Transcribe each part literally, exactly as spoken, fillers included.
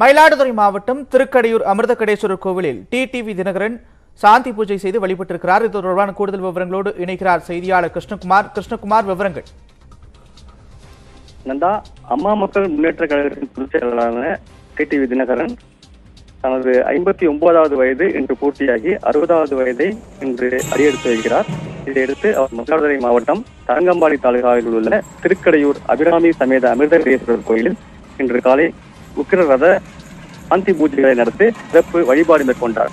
மயிலாடுதுறை மாவட்டம் திருக்கடையூர் அமிர்தகடேஸ்வரர் கோவிலில் டிடிவி தினகரன் சாந்தி பூஜை செய்து வழிபட்டிருக்கிறார். இது தொடர்பான கூடுதல் விவரங்களோடு இணைக்கிறார் செய்தியாளர் கிருஷ்ணகுமார். கிருஷ்ணகுமார், விவரங்கள். நந்தா, அம்மா மக்கள் முன்னேற்ற கழகத்தின் பொதுச் செயலாளரான டிடிவி தினகரன் தனது ஐம்பத்தி ஒன்பதாவது வயது இன்று பூர்த்தியாகி அறுபதாவது வயதை இன்று அடியெடுத்து வைக்கிறார். இதையடுத்து அவர் மயிலாடுதுறை மாவட்டம் தரங்கம்பாடி தாலுகாவில் உள்ள திருக்கடையூர் அபிராமி சமேத அமிர்தகடேஸ்வரர் கோயிலில் இன்று காலை உக்கிர ரத சாந்தி பூஜைகளை நடத்தி சிறப்பு வழிபாடு மேற்கொண்டார்.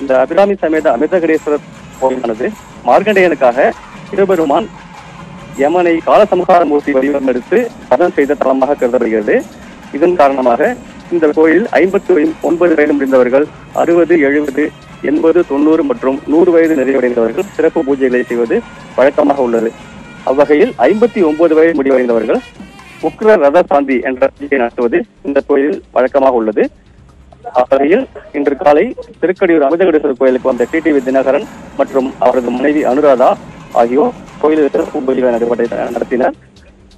இந்த அபிராமி சமேத அமிர்தகடேஸ்வரர் கோயிலானது மார்கண்டேயனுக்காக சிவபெருமான் யமனை காலசம்ஹார மூர்த்தி வடிவம் எடுத்து ரதம் செய்த தலமாக கருதப்படுகிறது. இதன் காரணமாக இந்த கோயில் ஐம்பத்தி ஒன்பது வயது முடிந்தவர்கள், அறுபது, எழுபது, எண்பது, தொண்ணூறு மற்றும் நூறு வயது நிறைவடைந்தவர்கள் சிறப்பு பூஜைகளை செய்வது வழக்கமாக உள்ளது. அவ்வகையில் ஐம்பத்தி ஒன்பது வயது முடிவடைந்தவர்கள் உக்ர ரத சாந்தி என்ற பூஜையை நடத்துவது இந்த கோயில் வழக்கமாக உள்ளது. அவ்வகையில் இன்று காலை திருக்கடையூர் அமிர்தகடேஸ்வரர் கோயிலுக்கு வந்த டிடிவி தினகரன் மற்றும் அவரது மனைவி அனுராதா ஆகியோர் கோயிலில் சிறப்பு பூஜைகளை நடைபெற்ற நடத்தினர்.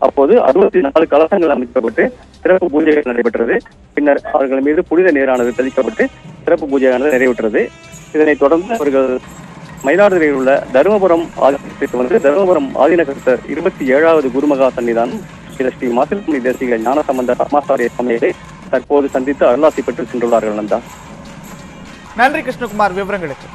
அப்போது அறுபத்தி நாலு கலசங்கள் அமைக்கப்பட்டு சிறப்பு பூஜைகள் நடைபெற்றது. பின்னர் அவர்கள் மீது புனித நீரானது தெளிக்கப்பட்டு சிறப்பு பூஜையானது நிறைவேற்றது. இதனைத் தொடர்ந்து அவர்கள் மயிலாடுதுறையில் உள்ள தருமபுரம் ஆதினத்துக்கு வந்து தருமபுரம் ஆதினகர்த்தர் இருபத்தி ஏழாவது குருமகா சன்னிதானம் ஸ்ரீ மாசில்குடி தேசிக ஞான சம்பந்த ராமாச்சாரிய சமையலை தற்போது சந்தித்து அருளாசி பெற்று சென்றுள்ளார்கள். நந்தா, நன்றி கிருஷ்ணகுமார், விவரங்களுக்கு.